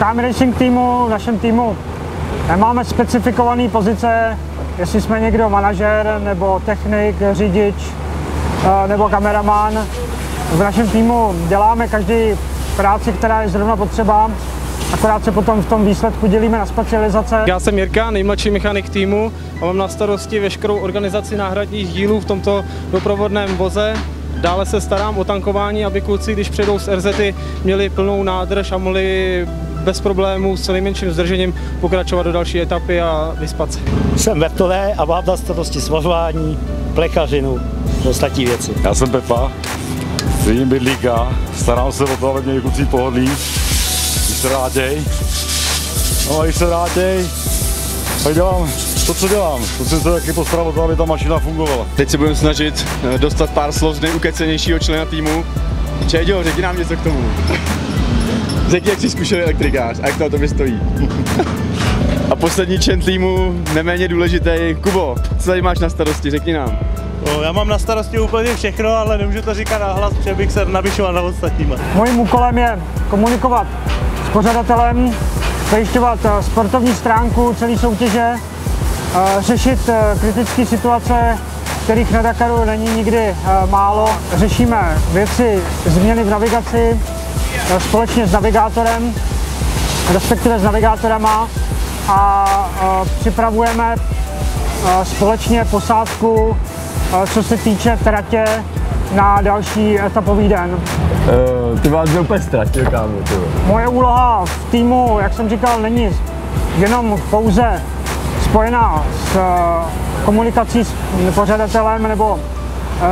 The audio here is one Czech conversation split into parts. KM Racing týmu, v našem týmu nemáme specifikované pozice, jestli jsme někdo manažer, nebo technik, řidič, nebo kameraman. V našem týmu děláme každý práci, která je zrovna potřeba, akorát se potom v tom výsledku dělíme na specializace. Já jsem Jirka, nejmladší mechanik týmu a mám na starosti veškerou organizaci náhradních dílů v tomto doprovodném voze. Dále se starám o tankování, aby kluci, když přijdou z RZety, měli plnou nádrž a mohli bez problémů s nejmenším zdržením pokračovat do další etapy a vyspat se. Jsem Bertolé a mám na starosti svařování, plechařinu a ostatní věci. Já jsem Pepa, jsem bydlíka, starám se o to, aby měli kluci pohodlí, když se vrátěj. No a když se vrátěj, tak dělám to, co dělám. To jsem se taky postaral o to, aby ta mašina fungovala. Teď se budeme snažit dostat pár slov z nejukecenějšího člena týmu. Čeďo, řekni nám něco k tomu. Řekni, jak jsi zkušený elektrikář a jak to o tobě stojí. A poslední člen týmu, neméně důležitý, Kubo, co tady máš na starosti, řekni nám. No, já mám na starosti úplně všechno, ale nemůžu to říkat nahlas, protože bych se nabišoval na ostatníma. Mojím úkolem je komunikovat s pořadatelem, zajišťovat sportovní stránku celé soutěže, řešit kritické situace, kterých na Dakaru není nikdy málo. Řešíme věci, změny v navigaci, společně s navigátorem, respektive s navigátorama a připravujeme společně posádku, co se týče tratě na další etapový den. Ty vás úplně ztratil, kámo. Moje úloha v týmu, jak jsem říkal, není jenom pouze spojená s komunikací s pořadatelem nebo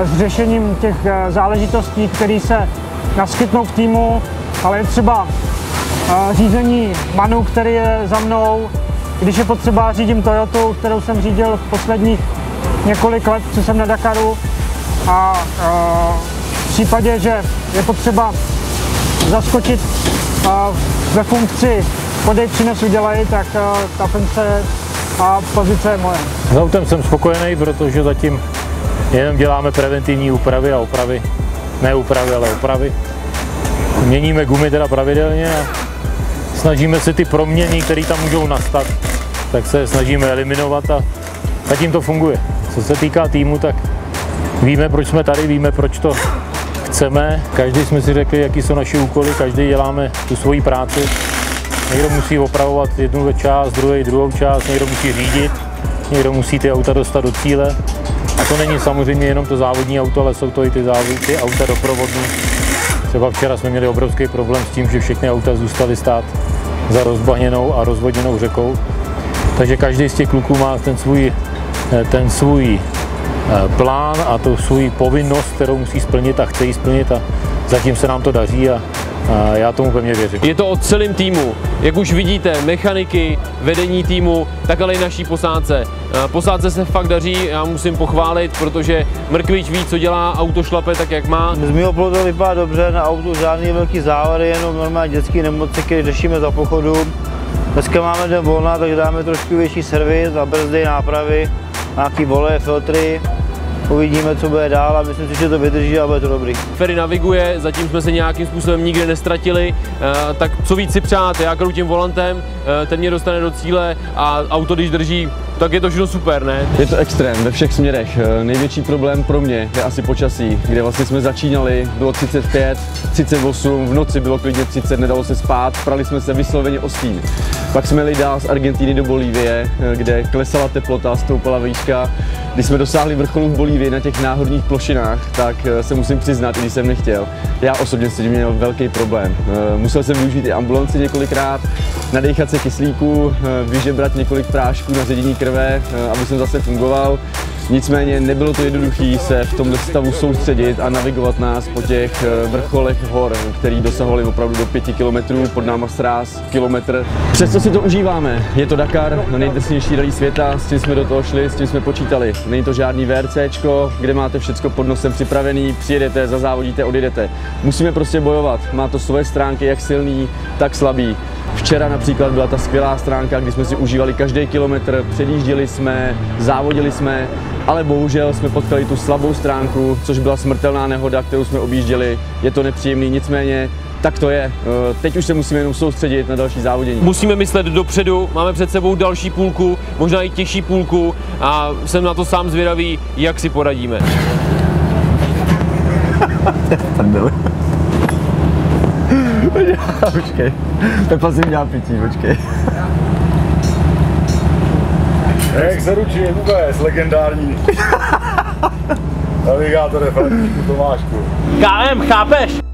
s řešením těch záležitostí, které se naskytnou v týmu, ale je třeba řízení Manu, který je za mnou. Když je potřeba, řídím Toyotu, kterou jsem řídil v posledních několik let, co jsem na Dakaru. A v případě, že je potřeba zaskočit ve funkci podej, přines, udělej, tak ta funkce a pozice je moje. S autem jsem spokojený, protože zatím jenom děláme preventivní úpravy a opravy. Ne úpravy, ale opravy. Měníme gumy teda pravidelně a snažíme se ty proměny, které tam můžou nastat, tak se snažíme eliminovat a zatím to funguje. Co se týká týmu, tak víme, proč jsme tady, víme, proč to chceme. Každý jsme si řekli, jaký jsou naše úkoly, každý děláme tu svoji práci. Někdo musí opravovat jednu část, druhý druhou část, někdo musí řídit, někdo musí ty auta dostat do cíle. A to není samozřejmě jenom to závodní auto, ale jsou to i ty auta doprovodní. Třeba včera jsme měli obrovský problém s tím, že všechny auta zůstaly stát za rozbahněnou a rozvodněnou řekou. Takže každý z těch kluků má ten svůj plán a tu svůj povinnost, kterou musí splnit a chce ji splnit a zatím se nám to daří a já tomu pevně věřím. Je to o celém týmu, jak už vidíte, mechaniky, vedení týmu, tak ale i naší posádce. Posádce se fakt daří, já musím pochválit, protože Mrkvič ví, co dělá, auto šlape tak, jak má. Z mého pohledu to vypadá dobře, na autu žádný velký závary, jenom normální dětské nemoci, které řešíme za pochodu. Dneska máme den volna, tak dáme trošku větší servis a brzdy, nápravy, nějaký vole, filtry. Uvidíme, co bude dál a myslím si, že to vydrží a bude to dobrý. Ferry naviguje, zatím jsme se nějakým způsobem nikde nestratili, tak co víc si přát, já krutím volantem, ten mě dostane do cíle a auto, když drží, tak je to všechno super, ne? Je to extrém ve všech směrech. Největší problém pro mě je asi počasí, kde vlastně jsme začínali, bylo 35, 38, v noci bylo klidně 30, nedalo se spát, prali jsme se vysloveně o stín. Pak jsme jeli dál z Argentíny do Bolívie, kde klesala teplota, stoupala výška. Když jsme dosáhli vrcholu v Bolívii na těch náhodných plošinách, tak se musím přiznat, i když jsem nechtěl. Já osobně jsem měl velký problém. Musel jsem využít i ambulanci několikrát, nadechat se kyslíku, vyžebrat několik prášků na ředění krve, aby jsem zase fungoval. Nicméně nebylo to jednoduché se v tomto stavu soustředit a navigovat nás po těch vrcholech hor, který dosahovaly opravdu do 5 kilometrů, pod náma sráz, kilometr. Přesto si to užíváme. Je to Dakar, nejdrsnější rally světa, s tím jsme do toho šli, s tím jsme počítali. Není to žádný VRCčko, kde máte všechno pod nosem připravený, přijedete, zazávodíte, odjedete. Musíme prostě bojovat. Má to svoje stránky, jak silný, tak slabý. Včera například byla ta skvělá stránka, kdy jsme si užívali každý kilometr, předjížděli jsme, závodili jsme, ale bohužel jsme potkali tu slabou stránku, což byla smrtelná nehoda, kterou jsme objížděli. Je to nepříjemný, nicméně tak to je. Teď už se musíme jenom soustředit na další závodění. Musíme myslet dopředu, máme před sebou další půlku, možná i těžší půlku a jsem na to sám zvědavý, jak si poradíme. Počkej, Pepa si udělá pití, počkej. Jak se ručí vůbec, legendární. Navigátor je Tomášku. KM, chápeš?